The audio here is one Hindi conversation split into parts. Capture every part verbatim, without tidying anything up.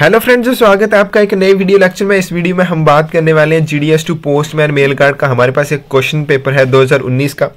हेलो फ्रेंड्स, स्वागत है आपका एक नए वीडियो लेक्चर में। इस वीडियो में हम बात करने वाले हैं GDS to postman mail guard का। हमारे पास एक क्वेश्चन पेपर है दो हज़ार उन्नीस का।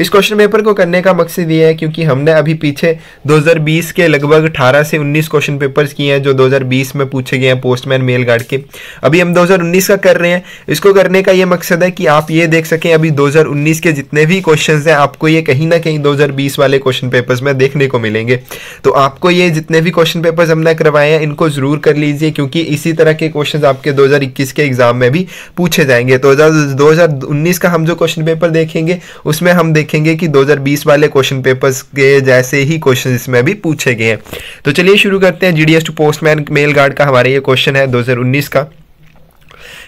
इस क्वेश्चन पेपर को करने का मकसद ये है क्योंकि हमने अभी पीछे दो हज़ार बीस के लगभग अठारह से उन्नीस क्वेश्चन पेपर्स किए हैं जो दो हज़ार बीस में पूछे गए हैं पोस्टमैन मेल गार्ड के। अभी हम दो हज़ार उन्नीस का कर रहे हैं। इसको करने का ये मकसद है कि आप ये देख सकें अभी दो हज़ार उन्नीस के जितने भी क्वेश्चन हैं आपको ये कहीं ना कहीं दो हज़ार बीस वाले क्वेश्चन पेपर्स में देखने को मिलेंगे। तो आपको ये जितने भी क्वेश्चन पेपर्स हमने करवाए हैं इनको ज़रूर कर लीजिए क्योंकि इसी तरह के क्वेश्चंस आपके दो हज़ार इक्कीस के एग्जाम में भी पूछे जाएंगे। तो दो हज़ार उन्नीस का हम जो क्वेश्चन पेपर देखेंगे उसमें हम देखेंगे कि दो हज़ार बीस वाले क्वेश्चन पेपर्स के जैसे ही क्वेश्चंस इसमें भी पूछे गए हैं। तो चलिए शुरू करते हैं। GDS to postman mail guard का हमारे ये क्वेश्चन है दो हज़ार उन्नीस का।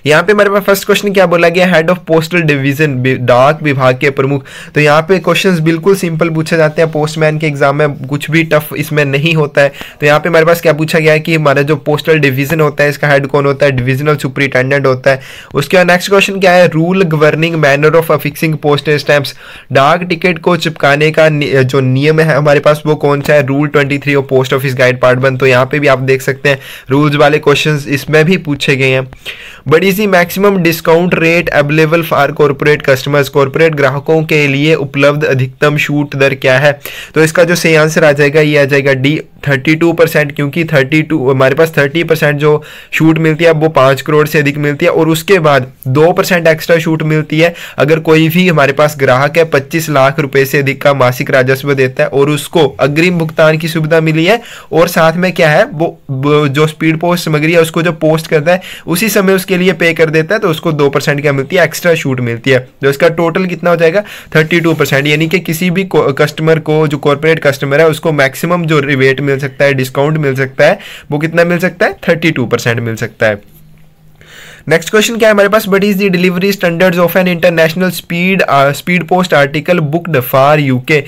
यहाँ पे हमारे पास फर्स्ट क्वेश्चन क्या बोला गया, हेड ऑफ पोस्टल डिवीजन, डाक विभाग के प्रमुख। तो यहाँ पे क्वेश्चंस बिल्कुल सिंपल पूछे जाते हैं पोस्टमैन के एग्जाम में, कुछ भी टफ इसमें नहीं होता है। तो यहाँ पे हमारे पास क्या पूछा गया है कि हमारा जो पोस्टल डिवीजन होता है इसका हेड कौन होता है, डिविजनल सुपरिटेंडेंट होता है। उसके बाद नेक्स्ट क्वेश्चन क्या है, rule governing manner of affixing postal stamps, डाक टिकट को चिपकाने का जो नियम है हमारे पास वो कौन सा है, rule twenty three of post office guide part one. तो यहाँ पे भी आप देख सकते हैं रूल्स वाले क्वेश्चन इसमें भी पूछे गए हैं। बड़ी इसी maximum discount rate available for corporate customers, corporate ग्राहकों के लिए उपलब्ध अधिकतम छूट दर क्या है। तो इसका जो सही आंसर आ जाएगा ये आ जाएगा डी बत्तीस परसेंट, क्योंकि बत्तीस हमारे पास तीस परसेंट जो छूट मिलती है वो पाँच करोड़ से अधिक मिलती है और उसके बाद दो परसेंट एक्स्ट्रा छूट मिलती है अगर कोई भी हमारे पास ग्राहक है पच्चीस लाख रुपए से अधिक का मासिक राजस्व देता है और उसको अग्रिम भुगतान की सुविधा मिली है। और साथ में क्या है वो जो स्पीड पोस्ट सामग्री है उसको जो पोस्ट करता है उसी समय उसके लिए पे कर देता है तो उसको दो परसेंट क्या मिलती है, एक्स्ट्रा छूट मिलती है। तो इसका टोटल कितना हो जाएगा बत्तीस परसेंट, यानी कि किसी भी कस्टमर को जो कॉर्पोरेट कस्टमर है उसको मैक्सिमम जो रिबेट मिल सकता है, डिस्काउंट मिल सकता है, वो कितना मिल सकता है, बत्तीस परसेंट मिल सकता है। नेक्स्ट क्वेश्चन क्या है हमारे पास, what is the delivery standards of an international speed speed post article booked for UK.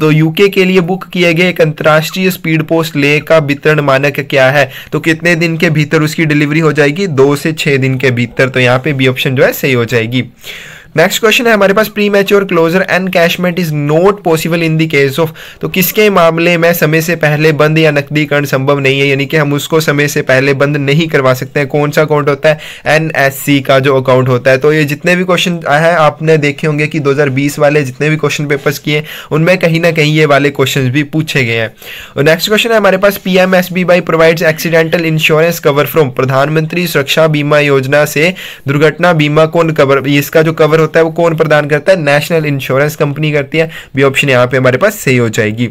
तो यूके के लिए बुक किए गए एक अंतर्राष्ट्रीय स्पीड पोस्ट ले का वितरण मानक क्या है। तो कितने दिन के भीतर उसकी डिलीवरी हो जाएगी, दो से छः दिन के भीतर। तो यहाँ पे बी ऑप्शन जो है सही हो जाएगी। नेक्स्ट क्वेश्चन है हमारे पास, premature closure and कैशमेंट is not possible in the case of. तो किसके मामले में समय से पहले बंद या नकदीकरण संभव नहीं है, यानी कि हम उसको समय से पहले बंद नहीं करवा सकते हैं। कौन सा अकाउंट होता है, एनएससी का जो अकाउंट होता है। तो ये जितने भी क्वेश्चन आए आपने देखे होंगे कि दो हज़ार बीस वाले जितने भी क्वेश्चन पेपर्स किए उनमें कहीं ना कहीं ये वाले क्वेश्चन भी पूछे गए हैं। नेक्स्ट क्वेश्चन है हमारे पास, P M S B Y provides accidental insurance cover from, प्रधानमंत्री सुरक्षा बीमा योजना से दुर्घटना बीमा कौन कवर, इसका जो कवर होता है वो कौन प्रदान करता है, नेशनल इंश्योरेंस कंपनी करती है। बी ऑप्शन यहाँ पे हमारे पास सही हो जाएगी।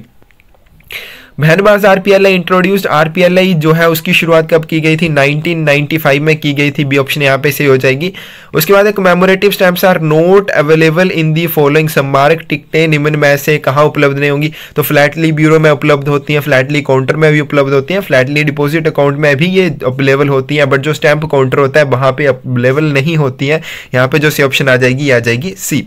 भैनबाज आरपीएलआई इंट्रोड्यूस्ड, आरपीएलआई जो है उसकी शुरुआत कब की गई थी, नाइनटीन नाइंटी फाइव में की गई थी। बी ऑप्शन यहाँ पे सही हो जाएगी। उसके बाद commemorative stamps are not available in the following, स्मारक टिकटें निम्न में से कहाँ उपलब्ध नहीं होंगी। तो फ्लैटली ब्यूरो में उपलब्ध होती हैं, फ्लैटली काउंटर में भी उपलब्ध होती हैं, फ्लैटली डिपोजिट अकाउंट में भी ये अवेलेबल होती हैं, बट जो स्टैम्प काउंटर होता है वहाँ पे अवेलेबल नहीं होती है। यहाँ पे जो सी ऑप्शन आ जाएगी ये आ जाएगी सी।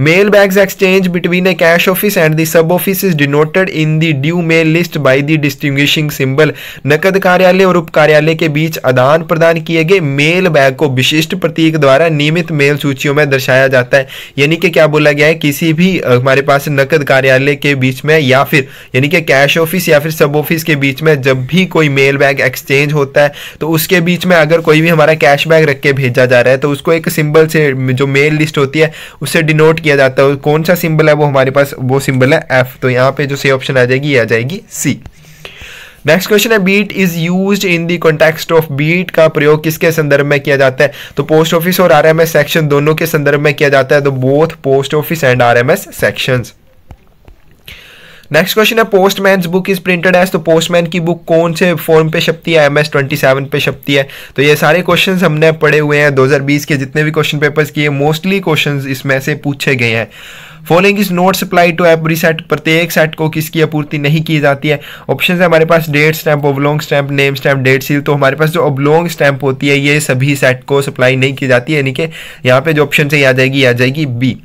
Mail bags exchange between a cash office and the sub office is denoted in the due mail list by the distinguishing symbol, नकद कार्यालय और उप कार्यालय के बीच आदान प्रदान किए गए मेल बैग को विशिष्ट प्रतीक द्वारा नियमित मेल सूचियों में दर्शाया जाता है। यानी कि क्या बोला गया है, किसी भी हमारे पास नकद कार्यालय के बीच में या फिर यानी कि कैश ऑफिस या फिर सब ऑफिस के बीच में जब भी कोई मेल बैग एक्सचेंज होता है तो उसके बीच में अगर कोई भी हमारा कैश बैग रख के भेजा जा रहा है तो उसको एक सिंबल से जो मेल लिस्ट होती है उससे डिनोट किया जाता है। कौन सा सिंबल है वो हमारे पास वो सिंबल है एफ। तो यहाँ पे जो सी ऑप्शन आ जाएगी ये आ जाएगी सी। नेक्स्ट क्वेश्चन है, beat is used in the context of, beat का प्रयोग किसके संदर्भ में किया जाता है। तो पोस्ट ऑफिस और आरएमएस सेक्शन दोनों के संदर्भ में किया जाता है। तो both post office and RMS sections. Next question है, postman book is printed as, तो पोस्टमैन की बुक कौन से फॉर्म पे छपती है, एम एस ट्वेंटी सेवन पे छपती है। तो ये सारे क्वेश्चंस हमने पढ़े हुए हैं दो हज़ार बीस के जितने भी क्वेश्चन पेपर्स किए, मोस्टली क्वेश्चंस इसमें से पूछे गए हैं। Following is not supply to every set, प्रत्येक सेट को किसकी आपूर्ति नहीं की जाती है। ऑप्शन है हमारे पास date stamp, oblong stamp, name stamp, date seal. तो हमारे पास जो ओब्लोंग स्टैंप होती है ये सभी सेट को सप्लाई नहीं की जाती है, यानी कि यहाँ पे जो ऑप्शन से आ जाएगी आ जाएगी B.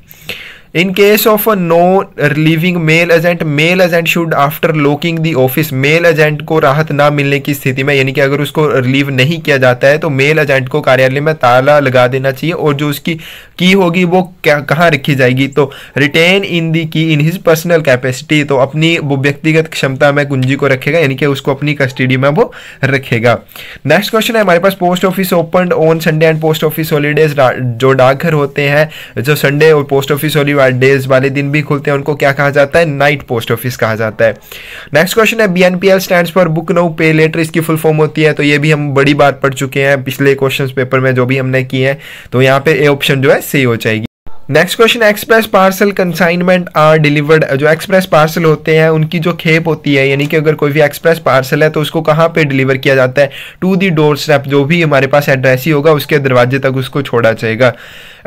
In case of a no relieving mail agent, mail agent should after locking the office, mail agent को राहत ना मिलने की स्थिति में, यानी कि अगर उसको रिलीव नहीं किया जाता है तो मेल एजेंट को कार्यालय में ताला लगा देना चाहिए और जो उसकी की होगी वो क्या कहाँ रखी जाएगी, तो रिटेन इन दी की इन हिज पर्सनल कैपेसिटी, तो अपनी वो व्यक्तिगत क्षमता में कुंजी को रखेगा, यानी कि उसको अपनी कस्टडी में वो रखेगा। नेक्स्ट क्वेश्चन है हमारे पास, post office open on Sunday and post office holidays, जो डाकघर होते हैं जो संडे और पोस्ट ऑफिस हॉलीडेज वाले दिन भी खुलते हैं उनको क्या कहा जाता है, नाइट पोस्ट ऑफिस कहा जाता है। नेक्स्ट क्वेश्चन है B N P L stands for book now pay later, इसकी फुल फॉर्म होती है, तो ये भी हम बड़ी बार पढ़ चुके हैं पिछले क्वेश्चंस पेपर में जो भी हमने किए हैं, तो यहाँ पे ए ऑप्शन जो है सही हो जाएगी। Next question, express parcel consignment are delivered, जो एक्सप्रेस पार्सल होते हैं उनकी जो खेप होती है, यानी कि अगर कोई भी एक्सप्रेस पार्सल है तो उसको कहाँ पे डिलीवर किया जाता है, टू दी डोर स्टेप, जो भी हमारे पास एड्रेस ही होगा उसके दरवाजे तक उसको छोड़ा जाएगा।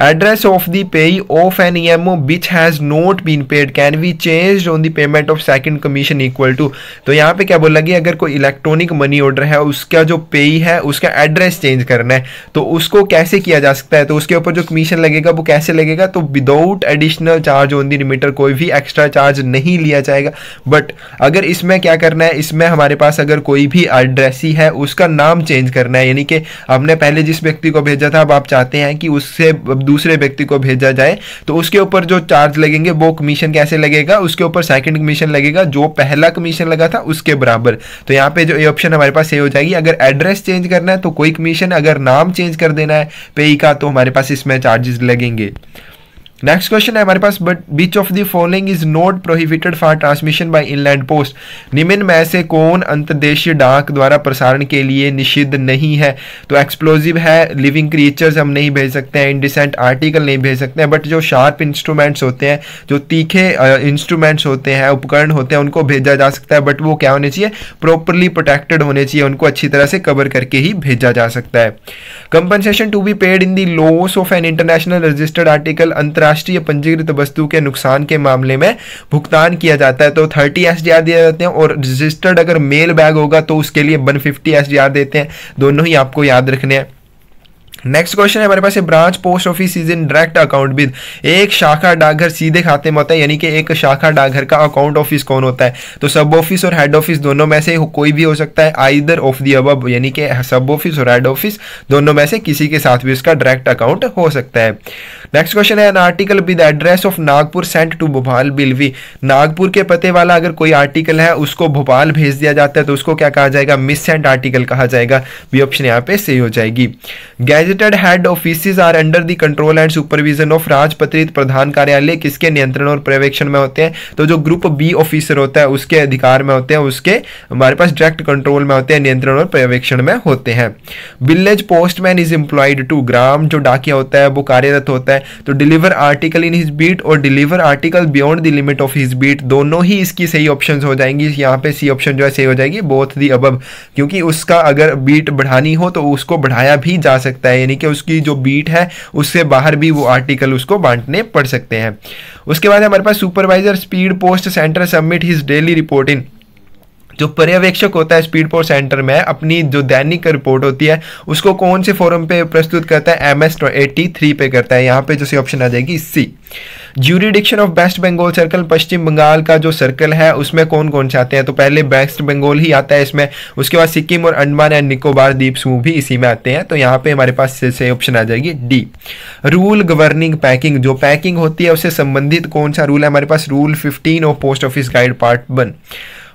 Address of the payee of an E M O which has not been paid can be change on the payment of second commission equal to, तो यहाँ पे क्या बोला गया, अगर कोई इलेक्ट्रॉनिक मनी ऑर्डर है उसका जो पेई है उसका एड्रेस चेंज करना है तो उसको कैसे किया जा सकता है, तो उसके ऊपर जो कमीशन लगेगा वो कैसे लगेगा, तो without additional charge on the remitter, कोई भी एक्स्ट्रा चार्ज नहीं लिया जाएगा। बट अगर इसमें क्या करना है, इसमें हमारे पास अगर कोई भी एड्रेसी है उसका नाम चेंज करना है, यानी कि हमने पहले जिस व्यक्ति को भेजा था अब आप चाहते हैं कि उससे दूसरे व्यक्ति को भेजा जाए, तो उसके ऊपर जो चार्ज लगेंगे वो कमीशन कैसे लगेगा, उसके ऊपर सेकंड कमीशन लगेगा जो पहला कमीशन लगा था उसके बराबर, तो यहाँ पे जो ऑप्शन हमारे पास सही हो जाएगी। अगर एड्रेस चेंज करना है तो कोई कमीशन, अगर नाम चेंज कर देना है पेई का तो हमारे पास इसमें चार्जेस लगेंगे। नेक्स्ट क्वेश्चन है हमारे पास, what which of the following is not prohibited for transmission by inland post, निम्न में से कौन अंतर्देशीय डाक द्वारा प्रसारण के लिए निषिद्ध नहीं है, तो एक्सप्लोजिव है, लिविंग क्रिएचर्स हम नहीं भेज सकते हैं, इंडिसेंट आर्टिकल नहीं भेज सकते हैं, बट जो शार्प इंस्ट्रूमेंट्स होते हैं, जो तीखे इंस्ट्रूमेंट्स होते हैं, उपकरण होते हैं उनको भेजा जा सकता है, बट वो क्या होने चाहिए, प्रॉपरली प्रोटेक्टेड होने चाहिए, उनको अच्छी तरह से कवर करके ही भेजा जा सकता है। Compensation to be paid in the loss of an international registered article, अंतरराष्ट्रीय राष्ट्रीय पंजीकृत वस्तु के नुकसान के मामले में भुगतान किया जाता है, तो तीस S D R दिए जाते हैं, और रजिस्टर्ड अगर मेल बैग होगा तो उसके लिए एक सौ पचास S D R देते हैं, दोनों ही आपको याद रखने हैं। नेक्स्ट क्वेश्चन है हमारे पास, branch post office is in direct account with, एक शाखा डाकघर सीधे खाते में होता है, यानी कि एक शाखा डाकघर का अकाउंट ऑफिस कौन होता है, तो सब ऑफिस और हेड ऑफिस दोनों में से कोई भी हो सकता है, आइदर ऑफ दी अबव, यानी कि सब ऑफिस और हेड ऑफिस दोनों में से किसी के साथ भी उसका डायरेक्ट अकाउंट हो सकता है। नेक्स्ट क्वेश्चन है, an article with address of Nagpur sent to Bhopal बिलवी, नागपुर के पते वाला अगर कोई आर्टिकल है उसको भोपाल भेज दिया जाता है तो उसको क्या कहा जाएगा, मिस सेंट आर्टिकल कहा जाएगा, बी ऑप्शन यहाँ पे सही हो जाएगी। Gazetted head offices are under the control and supervision of राजपत्रित प्रधान कार्यालय, किसके नियंत्रण और पर्यवेक्षण में होते हैं, तो जो ग्रुप बी ऑफिसर होता है उसके अधिकार में होते हैं, उसके हमारे पास डायरेक्ट कंट्रोल में होते हैं, नियंत्रण और पर्यवेक्षण में होते हैं। Village postman is employed to, ग्राम जो डाकिया होता है वो कार्यरत होता है, तो deliver article in his beat और deliver article beyond the limit of his beat, दोनों ही इसकी सही ऑप्शन हो जाएंगी। यहाँ पे सी ऑप्शन जो है सही हो जाएगी, बोथ दी अबव, क्योंकि उसका अगर बीट बढ़ानी हो तो उसको बढ़ाया भी जा सकता है, यानी कि उसकी जो बीट है उससे बाहर भी वो आर्टिकल उसको बांटने पड़ सकते हैं। उसके बाद हमारे पास, supervisor speed post centre submit his daily report in, जो पर्यवेक्षक होता है स्पीड पोस्ट सेंटर में अपनी जो दैनिक रिपोर्ट होती है उसको कौन से फोरम पे प्रस्तुत करता है, एम एस एटी थ्री पे करता है, यहाँ पे जो सी ऑप्शन आ जाएगी C. Jurisdiction of waste Bengal circle, पश्चिम बंगाल का जो सर्कल है उसमें कौन कौन से आते हैं, तो पहले वेस्ट बंगाल ही आता है इसमें, उसके बाद सिक्किम और अंडमान एंड निकोबार द्वीप समूह भी इसी में आते हैं, तो यहाँ पे हमारे पास सही ऑप्शन आ जाएगी डी। रूल गवर्निंग पैकिंग, जो पैकिंग होती है उससे संबंधित कौन सा रूल है, हमारे पास rule fifteen of post office guide part one.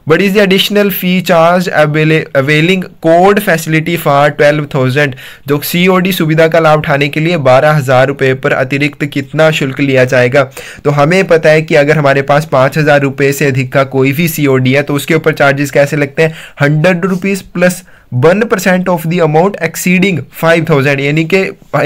What is the additional fee charge availing code facility for twelve thousand, जो सीओडी सुविधा का लाभ उठाने के लिए बारह हज़ार रुपये पर अतिरिक्त कितना शुल्क लिया जाएगा, तो हमें पता है कि अगर हमारे पास पाँच हज़ार रुपये से अधिक का कोई भी सीओडी है तो उसके ऊपर चार्जेस कैसे लगते हैं, hundred rupees plus one percent of the amount exceeding five thousand, यानी कि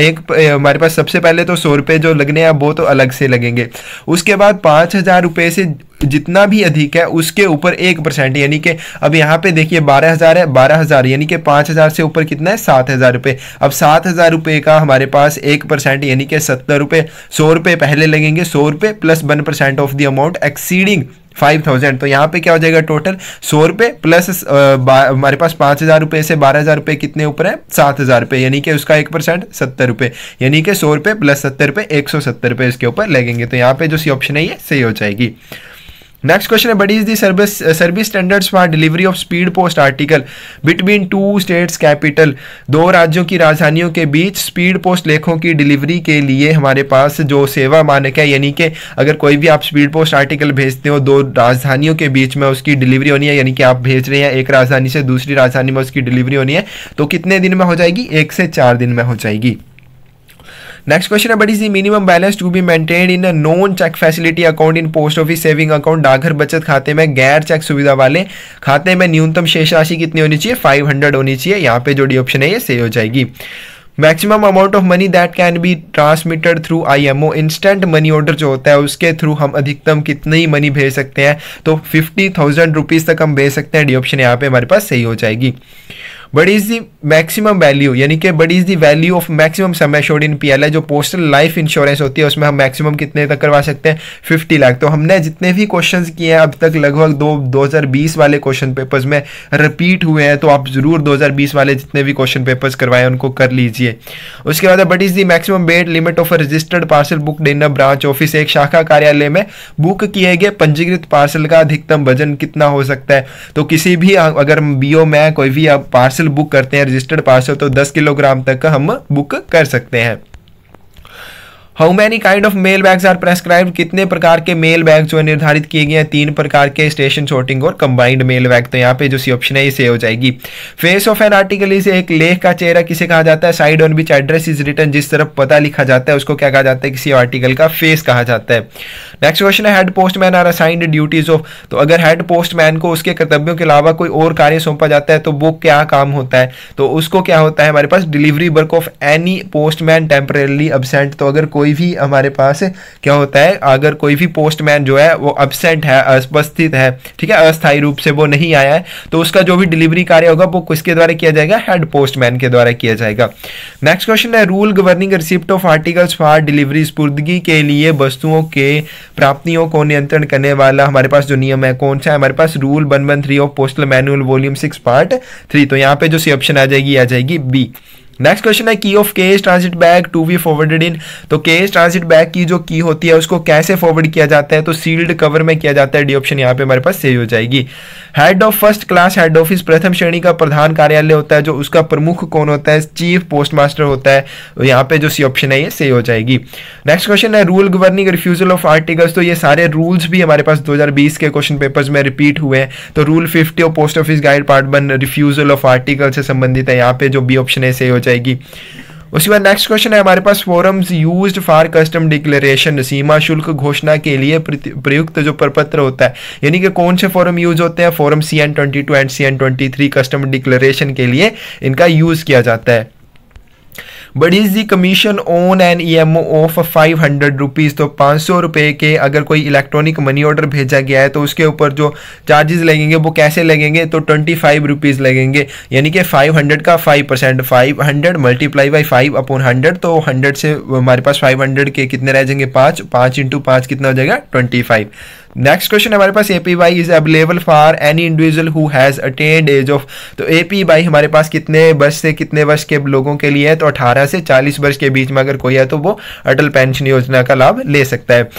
एक हमारे पास सबसे पहले तो सौ रुपये जो लगने हैं वो तो अलग से लगेंगे, उसके बाद पाँच हज़ार रुपये से जितना भी अधिक है उसके ऊपर एक परसेंट, यानी कि अब यहाँ पे देखिए बारह हज़ार है, बारह हज़ार यानी कि पाँच हज़ार से ऊपर कितना है, सात हज़ार रुपये, अब सात हज़ार रुपये का हमारे पास एक परसेंट यानी कि सत्तर रुपये, सौ रुपये पहले लगेंगे, सौ रुपये plus one percent of the amount exceeding five thousand. तो यहाँ पे क्या हो जाएगा टोटल सौ रुपये प्लस हमारे पास पाँच हज़ार रुपये से बारह हज़ार रुपये कितने ऊपर है सात हज़ार रुपये, यानी कि उसका एक परसेंट सत्तर रुपये, यानी कि सौ रुपये प्लस सत्तर रुपये एक सौ सत्तर रुपये इसके ऊपर लगेंगे। तो यहाँ पे जो सी ऑप्शन है ये सही हो जाएगी। नेक्स्ट क्वेश्चन है, what is the service service standards for delivery of speed post article between two states capital. दो राज्यों की राजधानियों के बीच स्पीड पोस्ट लेखों की डिलीवरी के लिए हमारे पास जो सेवा मानक है, यानी कि अगर कोई भी आप स्पीड पोस्ट आर्टिकल भेजते हो दो राजधानियों के बीच में उसकी डिलीवरी होनी है, यानी कि आप भेज रहे हैं एक राजधानी से दूसरी राजधानी में उसकी डिलीवरी होनी है, तो कितने दिन में हो जाएगी, एक से चार दिन में हो जाएगी। नेक्स्ट क्वेश्चन है, what is the minimum balance to be maintained in a non cheque facility account in post office saving account. डाकघर बचत खाते में गैर चेक सुविधा वाले खाते में न्यूनतम शेष राशि कितनी होनी चाहिए, पाँच सौ होनी चाहिए। यहाँ पे जो डी ऑप्शन है ये सही हो जाएगी। Maximum amount of money that can be transmitted through IMO. Instant money order जो होता है उसके थ्रू हम अधिकतम कितनी मनी भेज सकते हैं, तो फिफ्टी थाउजेंड रुपीज़ तक हम भेज सकते हैं। डी ऑप्शन यहाँ पे हमारे पास सही हो जाएगी। What is the maximum value, यानी कि what is the value of maximum sum assured in PLI. जो पोस्टल लाइफ इंश्योरेंस होती है उसमें हम मैक्सिमम कितने तक करवा सकते हैं, पचास लाख। तो हमने जितने भी क्वेश्चंस किए हैं अब तक लगभग दो 2020 वाले क्वेश्चन पेपर्स में रिपीट हुए हैं, तो आप जरूर दो हज़ार बीस वाले जितने भी क्वेश्चन पेपर्स करवाए उनको कर लीजिए। उसके बाद what is the maximum weight limit of registered parcel booked in a branch office. एक शाखा कार्यालय में बुक किए गए पंजीकृत पार्सल का अधिकतम वजन कितना हो सकता है। तो किसी भी अगर बीओ में कोई भी आप पार्सल बुक करते हैं रजिस्टर्ड पार्सल, तो दस किलोग्राम तक का हम बुक कर सकते हैं। How many kind of mail bags are prescribe. कितने प्रकार के मेल बैग जो निर्धारित किए गए हैं, तीन प्रकार के, स्टेशन शॉर्टिंग और कंबाइंड मेल बैग। तो यहाँ पे जो सी ऑप्शन है इसे हो जाएगी। फेस ऑफ एन आर्टिकल इसे एक लेख का चेहरा किसे कहा जाता है। Side on which address is written, जिस तरफ पता लिखा जाता है उसको क्या कहा जाता है, किसी आर्टिकल का फेस कहा जाता है। नेक्स्ट क्वेश्चन है, head postman are assigned duties of. तो अगर हेड पोस्टमैन को उसके कर्तव्यों के अलावा कोई और कार्य सौंपा जाता है तो वो क्या काम होता है, तो उसको क्या होता है हमारे पास, delivery work of any postman temporarily absent. तो अगर कोई भी हमारे पास क्या होता है, अगर कोई भी पोस्टमैन जो है वो एब्सेंट है, उपस्थित है, ठीक है, अस्थायी रूप से वो नहीं आया है, तो उसका जो भी डिलीवरी कार्य होगा वो किसके द्वारा किया जाएगा, हेड पोस्टमैन के द्वारा किया जाएगा। नेक्स्ट क्वेश्चन है, rule governing receipt of articles for delivery. स्पूर्दगी के लिए वस्तुओं के प्राप्तियों को नियंत्रण करने वाला हमारे पास जो नियम है कौन सा है, हमारे पास rule one one three of postal manual volume six part three. तो यहाँ पे जो सी ऑप्शन आ जाएगी आ जाएगी बी। नेक्स्ट क्वेश्चन है, key of case transit bag to be forwarded in. तो केस ट्रांजिट बैग की जो की होती है उसको कैसे फॉरवर्ड किया जाता है, तो सील्ड कवर में किया जाता है। डी ऑप्शन यहाँ पे हमारे पास सही हो जाएगी। Head of first class head office प्रथम श्रेणी का प्रधान कार्यालय होता है, जो उसका प्रमुख कौन होता है, चीफ पोस्ट मास्टर होता है। यहाँ पे जो सी ऑप्शन है ये सही हो जाएगी। नेक्स्ट क्वेश्चन है, rule governing refusal of articles. तो ये सारे रूल्स भी हमारे पास दो हजार बीस के क्वेश्चन पेपर्स में रिपीट हुए हैं। तो rule fifty of post office guide part one refusal of article से संबंधित है। यहाँ पे जो बी ऑप्शन है सही हो जाएगी। उसके बाद नेक्स्ट क्वेश्चन है हमारे पास, forms used for custom declaration. सीमा शुल्क घोषणा के लिए प्रयुक्त जो प्रपत्र होता है, यानी कि कौन से फॉरम यूज होते हैं, form C N twenty two and C N twenty three custom declaration के लिए इनका यूज किया जाता है। What is the commission on an EMO of five hundred rupees. तो पाँच सौ रुपये के अगर कोई इलेक्ट्रॉनिक मनी ऑर्डर भेजा गया है तो उसके ऊपर जो चार्जेस लगेंगे वो कैसे लगेंगे, तो ट्वेंटी फाइव रुपीज़ लगेंगे, यानी कि फाइव हंड्रेड का five percent, five hundred multiply by five upon hundred. तो हंड्रेड से हमारे पास फाइव हंड्रेड के कितने रह जाएंगे, पाँच, पाँच इंटू पाँच कितना हो जाएगा, ट्वेंटी फाइव। नेक्स्ट क्वेश्चन हमारे पास, APY is available for any individual who has attained age of. तो एपीवाई हमारे पास कितने वर्ष से कितने वर्ष के लोगों के लिए है, तो अठारह से चालीस वर्ष के बीच में अगर कोई है तो वो अटल पेंशन योजना का लाभ ले सकता है।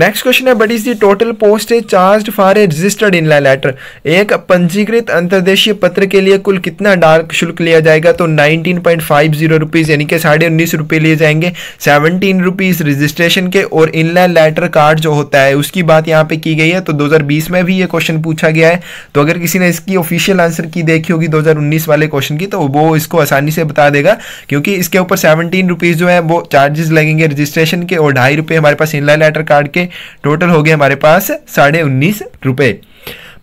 नेक्स्ट क्वेश्चन है, what is the total postage charge for a registered inland letter. एक पंजीकृत अंतर्देशीय पत्र के लिए कुल कितना डाक शुल्क लिया जाएगा, तो nineteen point five zero rupees, यानी कि साढ़े उन्नीस रुपये लिए जाएंगे, सेवनटीन रुपीज़ रजिस्ट्रेशन के। और इनलाइ लेटर कार्ड जो होता है उसकी बात यहाँ पे की गई है। तो दो हज़ार बीस में भी ये क्वेश्चन पूछा गया है, तो अगर किसी ने इसकी ऑफिशियल आंसर की देखी होगी दो हज़ार उन्नीस वाले क्वेश्चन की, तो वो इसको आसानी से बता देगा, क्योंकि इसके ऊपर सेवनटीन रुपीज़ जो है वो चार्जेस लगेंगे रजिस्ट्रेशन के, और ढाई रुपये हमारे पास इनलाइ लेटर कार्ड के। टोटल हो गए हमारे पास साढ़े उन्नीस रुपए।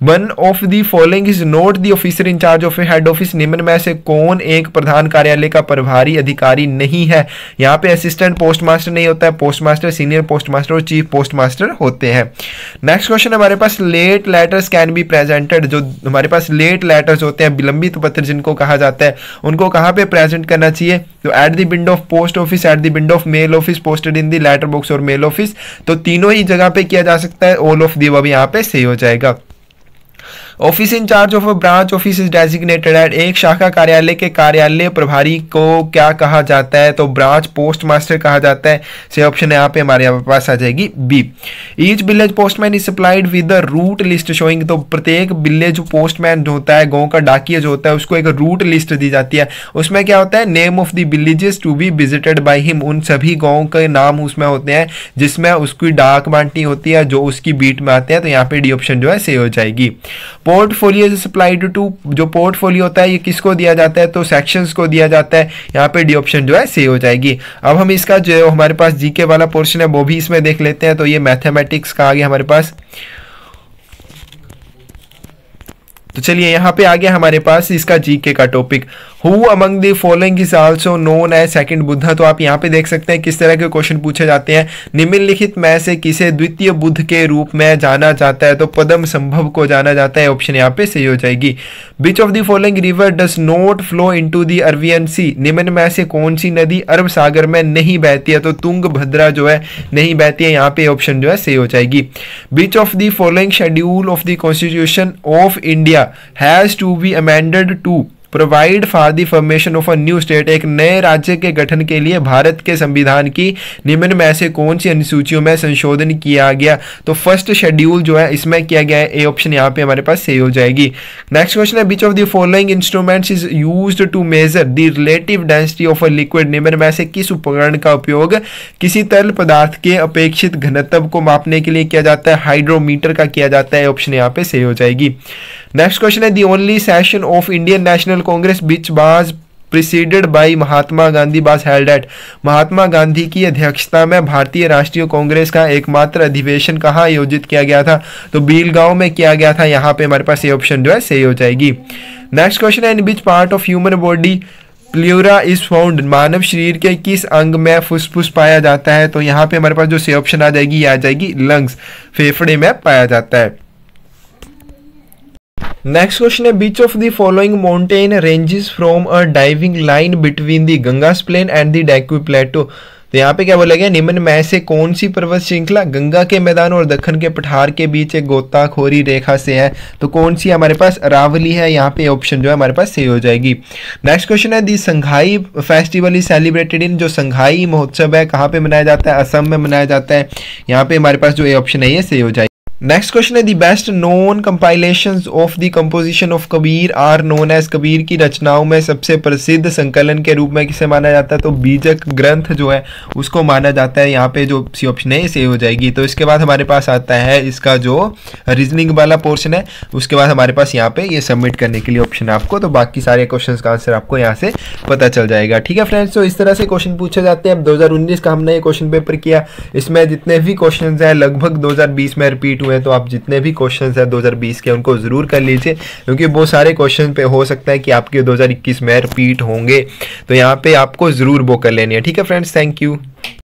One of the following is not the officer incharge of a head office, निम्न में से कौन एक प्रधान कार्यालय का प्रभारी अधिकारी नहीं है। यहाँ पे असिस्टेंट पोस्ट मास्टर नहीं होता है, post master, senior post master और चीफ पोस्ट मास्टर होते हैं। नेक्स्ट क्वेश्चन हमारे पास late letters can be presented, जो हमारे पास लेट लेटर्स होते हैं, विलंबित पत्र जिनको कहा जाता है, उनको कहाँ पे प्रेजेंट करना चाहिए? तो at the window of post office, at the window of mail office, posted in the letter box और मेल ऑफिस, तो तीनों ही जगह पे किया जा सकता है। ऑल ऑफ दी अब यहाँ पे सही हो जाएगा। Office incharge of a branch office is designated at, एक शाखा कार्यालय के कार्यालय प्रभारी को क्या कहा जाता है? तो ब्रांच पोस्ट मास्टर कहा जाता है। सही ऑप्शन यहाँ पे हमारे यहाँ पास आ जाएगी B. Each village postman is supplied with a route list showing, तो प्रत्येक विलेज पोस्टमैन जो होता है, गाँव का डाकिया जो होता है, उसको एक रूट लिस्ट दी जाती है। उसमें क्या होता है? Name of the villages to be visited by him, उन सभी गाँव के नाम उसमें होते हैं जिसमें उसकी डाक बांटनी होती है, जो उसकी बीट में आते हैं। तो यहाँ पे डी ऑप्शन जो है सही हो जाएगी। पोर्टफोलियो इज सप्लाइड टू, जो पोर्टफोलियो होता है ये किसको दिया जाता है? तो सेक्शंस को दिया जाता है। यहाँ पे डी ऑप्शन जो है सही हो जाएगी। अब हम इसका जो हमारे पास जीके वाला पोर्शन है वो भी इसमें देख लेते हैं। तो ये मैथमेटिक्स का आ गया हमारे पास। तो चलिए यहाँ पे आ गया हमारे पास इसका जीके का topic. Who among the following is also known as second Buddha, तो आप यहाँ पे देख सकते हैं किस तरह के क्वेश्चन पूछे जाते हैं। निम्नलिखित में से किसे द्वितीय बुद्ध के रूप में जाना जाता है? तो पद्मसंभव को जाना जाता है। ऑप्शन यहाँ पे सही हो जाएगी। Which of the following river does not flow into the Arabian सी, निम्न में से कौन सी नदी अरब सागर में नहीं बहती है? तो तुंगभद्रा जो है नहीं बहती है। यहाँ पे ऑप्शन जो है सही हो जाएगी। Which of the following schedule of the constitution of India has to be amended to provide for the formation of a new state, एक नए राज्य के गठन के लिए भारत के संविधान की निम्न में से कौन सी अनुसूचियों में संशोधन किया गया? तो फर्स्ट शेड्यूल जो है इसमें किया गया है। ए ऑप्शन यहाँ पे हमारे पास सही हो जाएगी। नेक्स्ट क्वेश्चन है which of the following instruments is used to measure the relative density of a liquid, निम्न में से किस उपकरण का उपयोग किसी तरल पदार्थ के अपेक्षित घनत्व को मापने के लिए किया जाता है? हाइड्रोमीटर का किया जाता है। ऑप्शन यहाँ पे सही हो जाएगी। नेक्स्ट क्वेश्चन है the only session of Indian national Congress which was presided by Mahatma Gandhi बाज हेल्ड एट, महात्मा गांधी की अध्यक्षता में भारतीय राष्ट्रीय कांग्रेस का एकमात्र अधिवेशन कहाँ आयोजित किया गया था? तो भीलगांव में किया गया था। यहाँ पे हमारे पास ये ऑप्शन जो है सही हो जाएगी। नेक्स्ट क्वेश्चन है in which part of human body pleura is found, मानव शरीर के किस अंग में फुसफुस पाया जाता है? तो यहाँ पे हमारे पास जो सही ऑप्शन आ जाएगी, यह आ जाएगी लंग्स, फेफड़े में पाया जाता है। नेक्स्ट क्वेश्चन है which of the following mountain ranges form a dividing line between the Ganga's plain and the Deccan plateau, तो यहाँ पे क्या बोला गया? निम्न में से कौन सी पर्वत श्रृंखला गंगा के मैदान और दखन के पठार के बीच एक गोताखोरी रेखा से है? तो कौन सी हमारे पास? अरावली है। यहाँ पे ऑप्शन जो है हमारे पास सही हो जाएगी। नेक्स्ट क्वेश्चन है the Sangai festival is celebrated in, जो संघाई महोत्सव है कहाँ पे मनाया जाता है? असम में मनाया जाता है। यहाँ पे हमारे पास जो ए ऑप्शन है ये सही हो जाएगी। नेक्स्ट क्वेश्चन है the best known compilations of the composition of Kabir are known as, Kabir की रचनाओं में सबसे प्रसिद्ध संकलन के रूप में किसे माना जाता है? तो बीजक ग्रंथ जो है उसको माना जाता है। यहाँ पे जो सी ऑप्शन है सही हो जाएगी। तो इसके बाद हमारे पास आता है इसका जो रीजनिंग वाला पोर्शन है, उसके बाद हमारे पास यहाँ पे ये सबमिट करने के लिए ऑप्शन है आपको। तो बाकी सारे क्वेश्चन का आंसर आपको यहाँ से पता चल जाएगा। ठीक है फ्रेंड्स, तो इस तरह से क्वेश्चन पूछे जाते हैं। दो हज़ार उन्नीस का हमने ये क्वेश्चन पेपर किया, इसमें जितने भी क्वेश्चन हैं लगभग दो हज़ार बीस में रिपीट, तो आप जितने भी क्वेश्चंस है दो हज़ार बीस के उनको जरूर कर लीजिए, क्योंकि बहुत सारे क्वेश्चन पे हो सकता है कि आपके दो हज़ार इक्कीस में रिपीट होंगे। तो यहाँ पे आपको जरूर वो कर लेनी है। ठीक है फ्रेंड्स, थैंक यू।